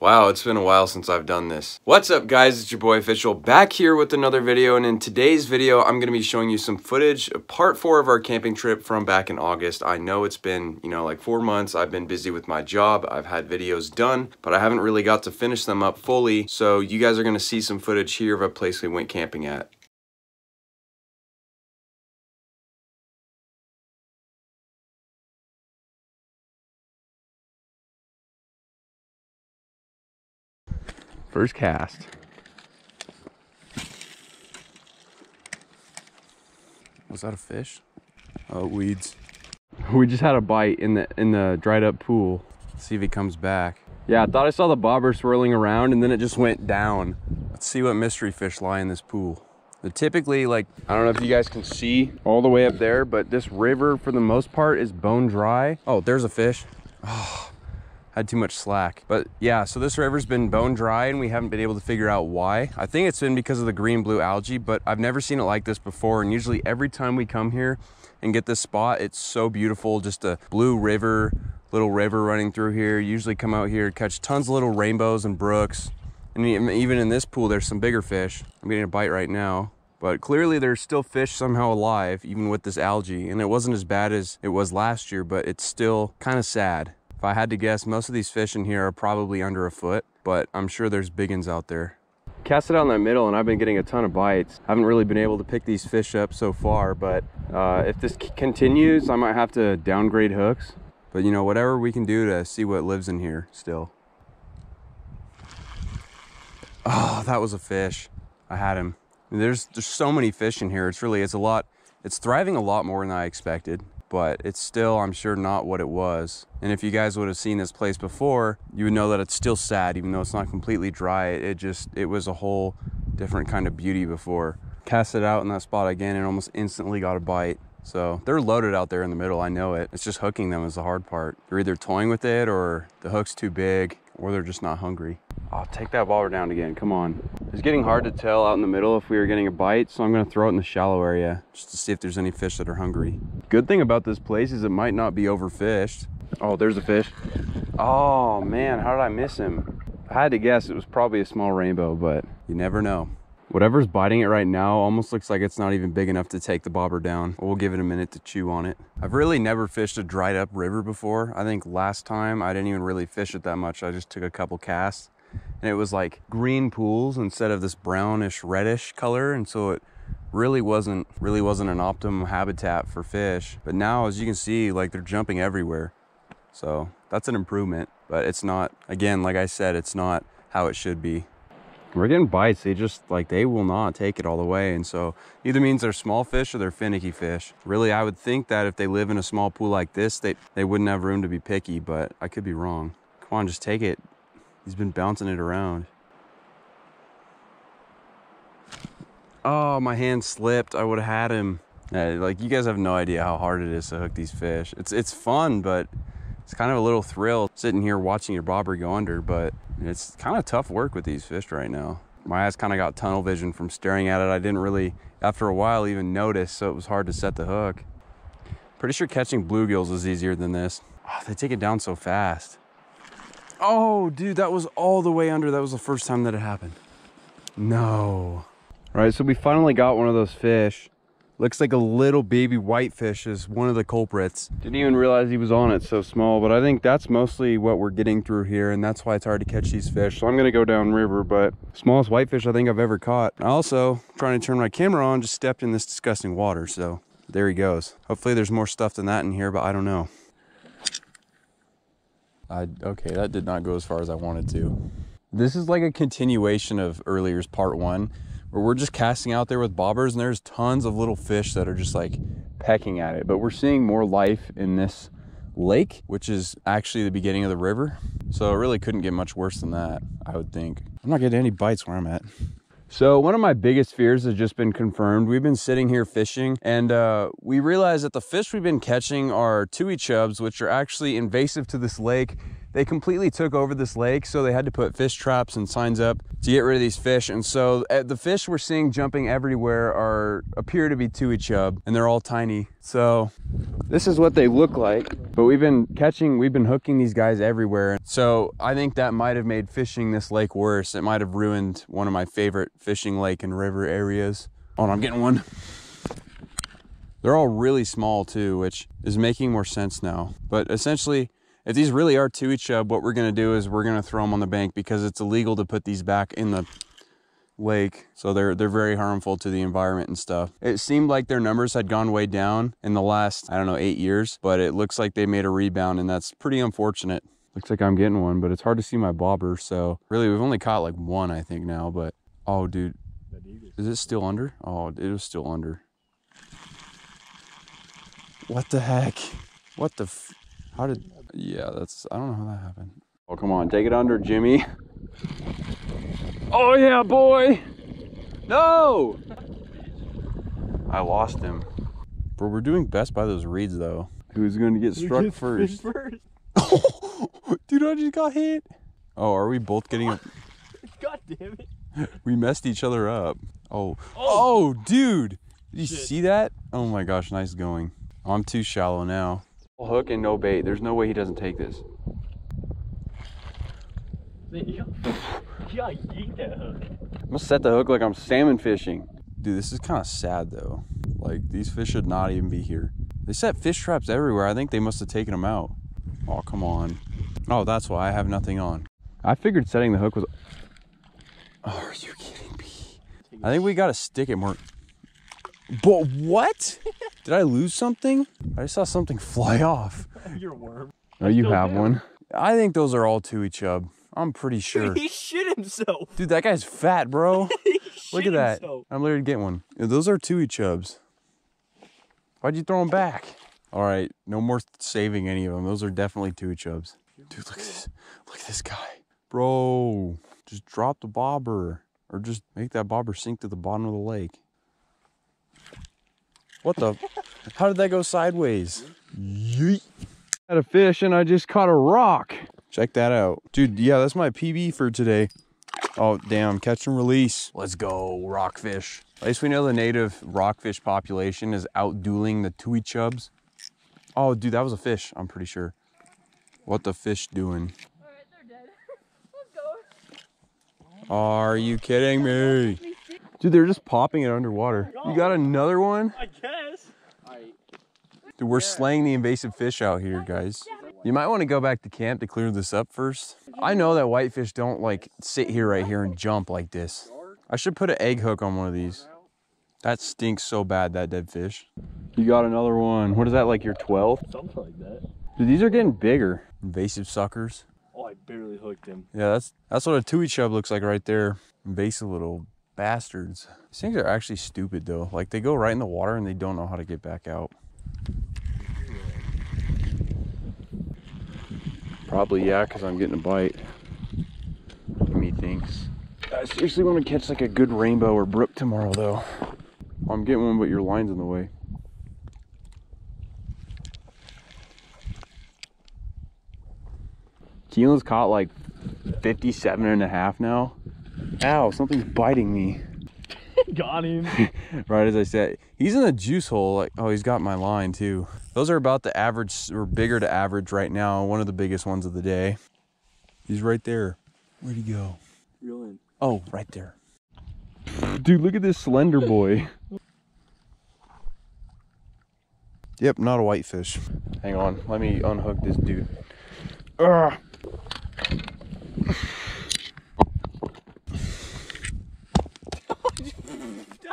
Wow, it's been a while since I've done this. What's up guys, it's your boy O-Fishal back here with another video, and in today's video I'm gonna be showing you some footage of part 4 of our camping trip from back in August. I know it's been, like 4 months. I've been busy with my job. I've had videos done, but I haven't really got to finish them up fully, so you guys are gonna see some footage here of a place we went camping at. First cast. Was that a fish? Oh, weeds. We just had a bite in the dried up pool. Let's see if he comes back. Yeah, I thought I saw the bobber swirling around and then it just went down. Let's see what mystery fish lie in this pool. They're typically like, I don't know if you guys can see all the way up there, but this river for the most part is bone dry. Oh, there's a fish. Oh. Had too much slack. But yeah, so this river's been bone dry and we haven't been able to figure out why. I think it's been because of the green blue algae, but I've never seen it like this before, and usually every time we come here and get this spot, it's so beautiful. Just a blue river, little river running through here. Usually come out here, catch tons of little rainbows and brooks, and even in this pool there's some bigger fish. I'm getting a bite right now, but clearly there's still fish somehow alive even with this algae, and it wasn't as bad as it was last year, but it's still kind of sad. If I had to guess, most of these fish in here are probably under a foot, but I'm sure there's big ones out there. Cast it out in that middle and I've been getting a ton of bites. I haven't really been able to pick these fish up so far, but if this continues, I might have to downgrade hooks. But you know, whatever we can do to see what lives in here still. Oh, that was a fish. I had him. There's so many fish in here. It's a lot. It's thriving a lot more than I expected, but it's still, I'm sure, not what it was. And if you guys would have seen this place before, you would know that it's still sad, even though it's not completely dry. It was a whole different kind of beauty before. Cast it out in that spot again and almost instantly got a bite. So they're loaded out there in the middle, I know it. It's just hooking them is the hard part. You're either toying with it or the hook's too big or they're just not hungry. I'll take that bobber down again, come on. It's getting hard to tell out in the middle if we were getting a bite, so I'm gonna throw it in the shallow area just to see if there's any fish that are hungry. Good thing about this place is it might not be overfished. Oh, there's a fish. Oh man, how did I miss him? I had to guess it was probably a small rainbow, but you never know. Whatever's biting it right now almost looks like it's not even big enough to take the bobber down. We'll give it a minute to chew on it. I've really never fished a dried up river before. I think last time I didn't even really fish it that much. I just took a couple casts and it was like green pools instead of this brownish reddish color, and so it really wasn't an optimum habitat for fish. But now, as you can see, like they're jumping everywhere, so that's an improvement. But it's not, again, like I said, it's not how it should be. We're getting bites, they just like, they will not take it all the way, and so either means they're small fish or they're finicky fish. Really, I would think that if they live in a small pool like this, they wouldn't have room to be picky, but I could be wrong. Come on, just take it. He's been bouncing it around. Oh, my hand slipped. I would have had him. Yeah, like, you guys have no idea how hard it is to hook these fish. It's fun, but it's kind of a little thrill sitting here watching your bobber go under, but it's kind of tough work with these fish right now. My eyes kind of got tunnel vision from staring at it. I didn't really, after a while, even notice, so it was hard to set the hook. Pretty sure catching bluegills is easier than this. Oh, they take it down so fast. Oh, dude, that was all the way under. That was the first time that it happened. No. All right, so we finally got one of those fish. Looks like a little baby whitefish is one of the culprits. Didn't even realize he was on it, so small, but I think that's mostly what we're getting through here, and that's why it's hard to catch these fish. So I'm gonna go down river, but smallest whitefish I think I've ever caught. I also, trying to turn my camera on, just stepped in this disgusting water, so there he goes. Hopefully there's more stuff than that in here, but I don't know. Okay, that did not go as far as I wanted to. This is like a continuation of earlier's part 1, where we're just casting out there with bobbers and there's tons of little fish that are just like pecking at it, but we're seeing more life in this lake, which is actually the beginning of the river, so it really couldn't get much worse than that, I would think. I'm not getting any bites where I'm at. So one of my biggest fears has just been confirmed. We've been sitting here fishing and we realized that the fish we've been catching are tui chubs, which are actually invasive to this lake They completely took over this lake, so they had to put fish traps and signs up to get rid of these fish. And so the fish we're seeing jumping everywhere appear to be tui chub, and they're all tiny. So this is what they look like, but we've been hooking these guys everywhere. So I think that might have made fishing this lake worse. It might have ruined one of my favorite fishing lake and river areas. Oh, and I'm getting one. They're all really small too, which is making more sense now. But essentially, if these really are tui chub, what we're gonna do is we're gonna throw them on the bank because it's illegal to put these back in the lake. So they're very harmful to the environment and stuff. It seemed like their numbers had gone way down in the last, I don't know, 8 years, but it looks like they made a rebound, and that's pretty unfortunate. Looks like I'm getting one, but it's hard to see my bobber. So really, we've only caught like one, I think now, but oh dude, is it still under? Oh, it was still under. What the heck? What the f— how did— yeah, that's— I don't know how that happened. Oh, come on, take it under, Jimmy. Oh yeah, boy. No! I lost him. Bro, we're doing best by those reeds though. Who's gonna get struck first? Dude, I just got hit. Oh, are we both getting a— God damn it. We messed each other up. Oh. Oh, dude. Did you see that? Oh my gosh, nice going. I'm too shallow now. Hook and no bait. There's no way he doesn't take this. You gotta yeet that hook. I'm gonna set the hook like I'm salmon fishing. Dude, this is kind of sad though. Like, these fish should not even be here. They set fish traps everywhere. I think they must have taken them out. Oh, come on. Oh, that's why I have nothing on. I figured setting the hook was— oh, are you kidding me? I think we gotta stick it more. But what? Did I lose something? I just saw something fly off. You're a worm. Oh, you have one. I think those are all tui chub. I'm pretty sure. He shit himself. Dude, that guy's fat, bro. Look at that. Himself. I'm literally getting one. Those are tui chubs. Why'd you throw them back? All right, no more saving any of them. Those are definitely tui chubs. Dude, look at this. Look at this guy. Bro, just drop the bobber. Or just make that bobber sink to the bottom of the lake. What the? How did that go sideways? Yeet. I had a fish and I just caught a rock. Check that out. Dude, yeah, that's my PB for today. Oh, damn, catch and release. Let's go, rockfish. At least we know the native rockfish population is outdueling the tui chubs. Oh, dude, that was a fish, I'm pretty sure. What the fish doing? All right, they're dead. Let's go. Are you kidding me? Dude, they're just popping it underwater. You got another one? I guess. Dude, we're slaying the invasive fish out here, guys. You might want to go back to camp to clear this up first. I know that whitefish don't like sit here right here and jump like this. I should put an egg hook on one of these. That stinks so bad, that dead fish. You got another one. What is that, like your 12th? Something like that. Dude, these are getting bigger. Invasive suckers. Oh, I barely hooked him. Yeah, that's what a tui chub looks like right there. Invasive little bastards. These things are actually stupid though. Like, they go right in the water and they don't know how to get back out. Probably, yeah, because I'm getting a bite. Methinks. I seriously want to catch like a good rainbow or brook tomorrow though. I'm getting one, but your line's in the way. Keelan's caught like 57 and a half now. Ow, something's biting me. Got him. Right as I said, he's in a juice hole. Like, oh, he's got my line too. Those are about the average or bigger to average right now. One of the biggest ones of the day. He's right there. Where'd he go? Reel in. Oh, right there. Dude, look at this slender boy. Yep, not a whitefish. Hang on, let me unhook this dude. Ugh.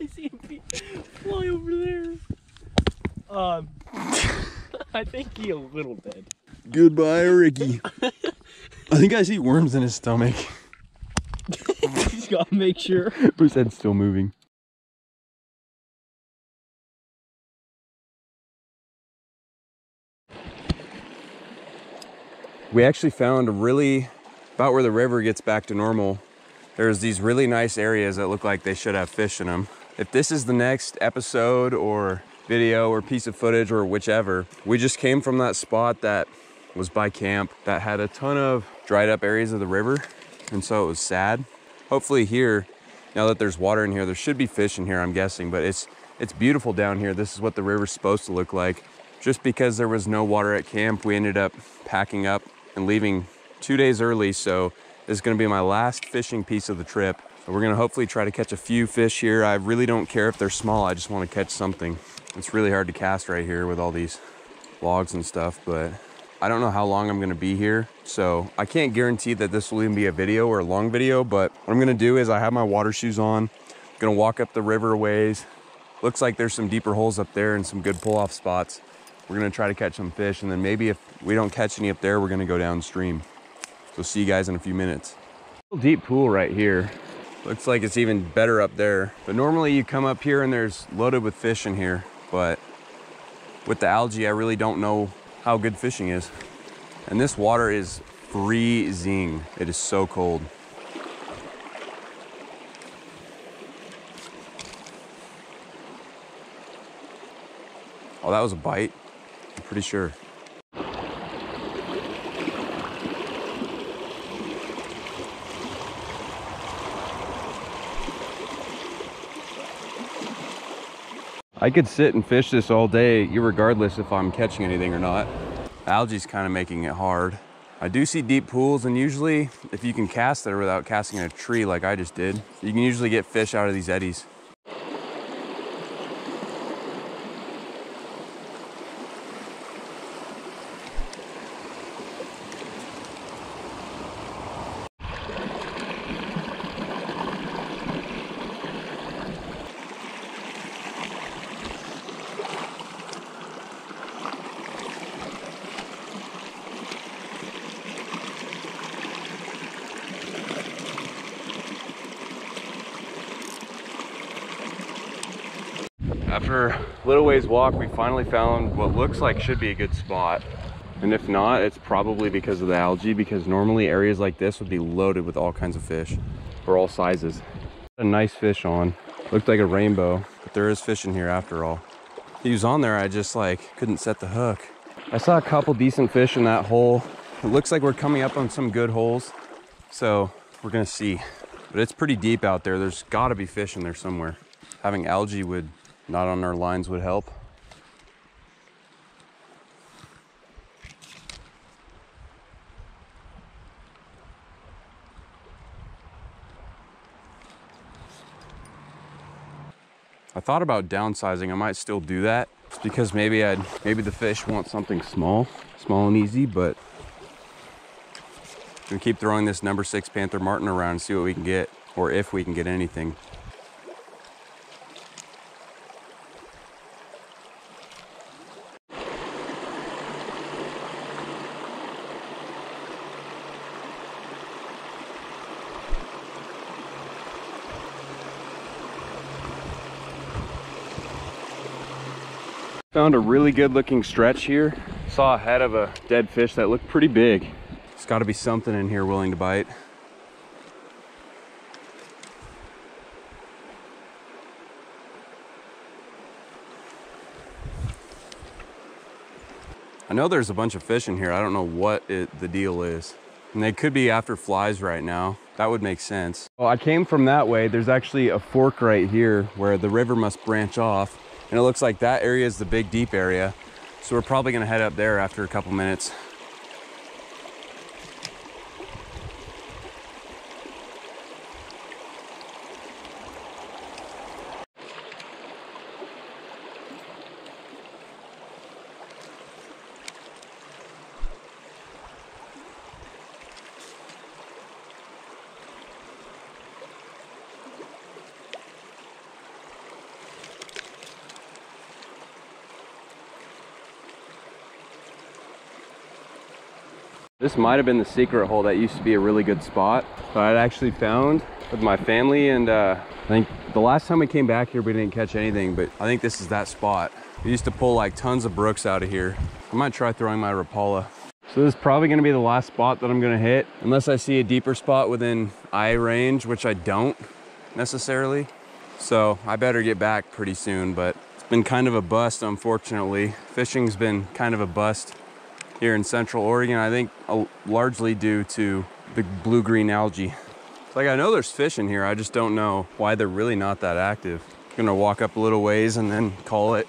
I see him fly over there. I think he a little dead. Goodbye, Ricky. I think I see worms in his stomach. He's gotta make sure. Bruce's head's still moving. We actually found about where the river gets back to normal. There's these really nice areas that look like they should have fish in them. If this is the next episode or video or piece of footage or whichever, we just came from that spot that was by camp that had a ton of dried up areas of the river, and so it was sad. Hopefully here, now that there's water in here, there should be fish in here, I'm guessing, but it's beautiful down here. This is what the river's supposed to look like. Just because there was no water at camp, we ended up packing up and leaving 2 days early, so this is gonna be my last fishing piece of the trip. We're gonna hopefully try to catch a few fish here. I really don't care if they're small, I just wanna catch something. It's really hard to cast right here with all these logs and stuff, but I don't know how long I'm gonna be here, so I can't guarantee that this will even be a video or a long video, but what I'm gonna do is I have my water shoes on, I'm gonna walk up the river a ways. Looks like there's some deeper holes up there and some good pull-off spots. We're gonna try to catch some fish, and then maybe if we don't catch any up there, we're gonna go downstream. So see you guys in a few minutes. Deep pool right here. Looks like it's even better up there. But normally you come up here and there's loaded with fish in here, but with the algae, I really don't know how good fishing is. And this water is freezing. It is so cold. Oh, that was a bite, I'm pretty sure. I could sit and fish this all day, regardless if I'm catching anything or not. Algae's kind of making it hard. I do see deep pools, and usually if you can cast there without casting a tree like I just did, you can usually get fish out of these eddies. After a little ways walk, we finally found what looks like should be a good spot. And if not, it's probably because of the algae, because normally areas like this would be loaded with all kinds of fish for all sizes. A nice fish on, looked like a rainbow, but there is fish in here after all. He was on there, I just like couldn't set the hook. I saw a couple decent fish in that hole. It looks like we're coming up on some good holes, so we're gonna see. But it's pretty deep out there. There's gotta be fish in there somewhere. Having algae would not on our lines would help. I thought about downsizing. I might still do that. It's because maybe the fish want something small and easy, but I'm gonna keep throwing this #6 Panther Martin around and see what we can get, or if we can get anything. Found a really good looking stretch here. Saw a head of a dead fish that looked pretty big. There's gotta be something in here willing to bite. I know there's a bunch of fish in here. I don't know what the deal is. And they could be after flies right now. That would make sense. Well, I came from that way. There's actually a fork right here where the river must branch off. And it looks like that area is the big deep area. So we're probably gonna head up there after a couple minutes. This might have been the secret hole that used to be a really good spot that I'd actually found with my family, and I think the last time we came back here we didn't catch anything, but I think this is that spot. We used to pull like tons of brooks out of here. I might try throwing my Rapala. So this is probably gonna be the last spot that I'm gonna hit unless I see a deeper spot within eye range, which I don't necessarily. So I better get back pretty soon, but it's been kind of a bust, unfortunately. Fishing's been kind of a bust here in central Oregon, I think largely due to the blue-green algae. Like, I know there's fish in here, I just don't know why they're really not that active. I'm gonna walk up a little ways and then call it.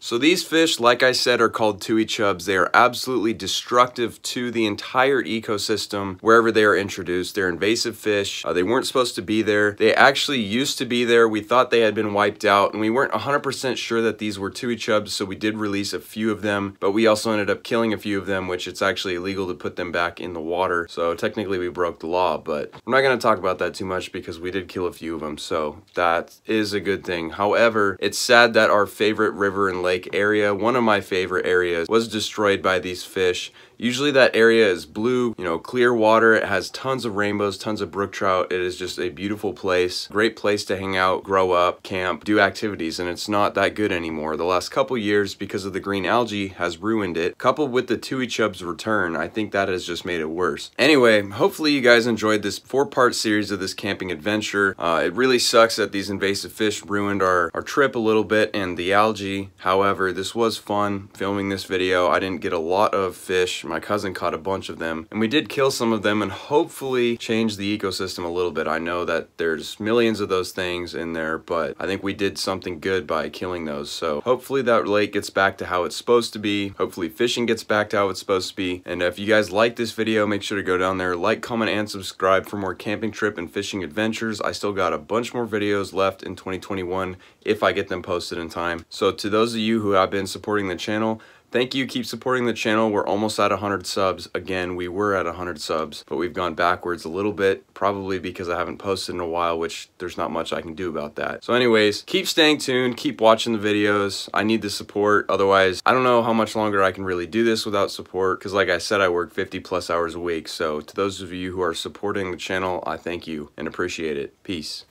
So these fish, like I said, are called tui chubs. They are absolutely destructive to the entire ecosystem wherever they are introduced. They're invasive fish. They weren't supposed to be there. They actually used to be there. We thought they had been wiped out, and we weren't 100% sure that these were tui chubs, so we did release a few of them, but we also ended up killing a few of them, which it's actually illegal to put them back in the water. So technically we broke the law, but I'm not gonna talk about that too much because we did kill a few of them, so that is a good thing. However, it's sad that our favorite river and lake area, one of my favorite areas, was destroyed by these fish. Usually that area is blue, you know, clear water. It has tons of rainbows, tons of brook trout. It is just a beautiful place, great place to hang out, grow up, camp, do activities, and it's not that good anymore. The last couple years, because of the green algae, has ruined it. Coupled with the tui chub's return, I think that has just made it worse. Anyway, hopefully you guys enjoyed this four-part series of this camping adventure. It really sucks that these invasive fish ruined our trip a little bit and the algae. However, this was fun filming this video. I didn't get a lot of fish. My cousin caught a bunch of them, and we did kill some of them and hopefully change the ecosystem a little bit. I know that there's millions of those things in there, but I think we did something good by killing those. So hopefully that lake gets back to how it's supposed to be. Hopefully fishing gets back to how it's supposed to be. And if you guys like this video, make sure to go down there, like, comment, and subscribe for more camping trip and fishing adventures. I still got a bunch more videos left in 2021 if I get them posted in time. So to those of you who have been supporting the channel, thank you, keep supporting the channel. We're almost at 100 subs. Again, we were at 100 subs, but we've gone backwards a little bit, probably because I haven't posted in a while, which there's not much I can do about that. So anyways, keep staying tuned, keep watching the videos. I need the support. Otherwise, I don't know how much longer I can really do this without support, because like I said, I work 50+ hours a week. So to those of you who are supporting the channel, I thank you and appreciate it. Peace.